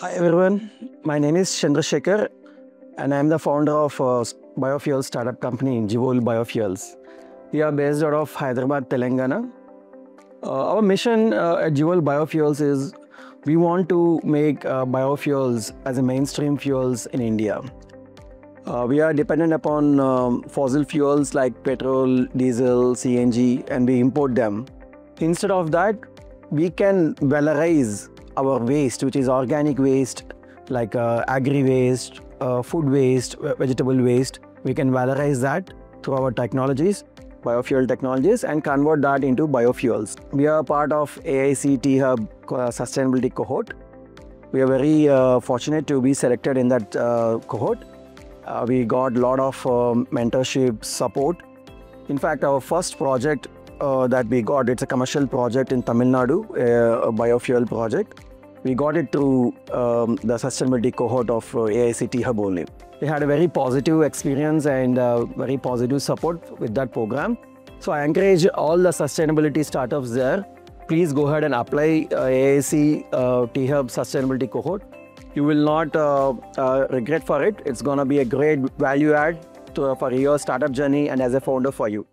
Hi everyone, my name is Chandrasekhar and I am the founder of a biofuel startup company, Jivoule Biofuels. We are based out of Hyderabad, Telangana. Our mission at Jivoule Biofuels is we want to make biofuels as a mainstream fuels in India. We are dependent upon fossil fuels like petrol, diesel, CNG, and we import them. Instead of that, we can valorize our waste, which is organic waste, like agri waste, food waste, vegetable waste. We can valorize that through our technologies, biofuel technologies, and convert that into biofuels. We are part of AIC T-Hub sustainability cohort. We are very fortunate to be selected in that cohort. We got a lot of mentorship support. In fact, our first project that we got, it's a commercial project in Tamil Nadu, a biofuel project. We got it through the sustainability cohort of AIC T-Hub only. We had a very positive experience and very positive support with that program. So I encourage all the sustainability startups there. Please go ahead and apply AIC T-Hub sustainability cohort. You will not regret for it. It's going to be a great value add for your startup journey and as a founder for you.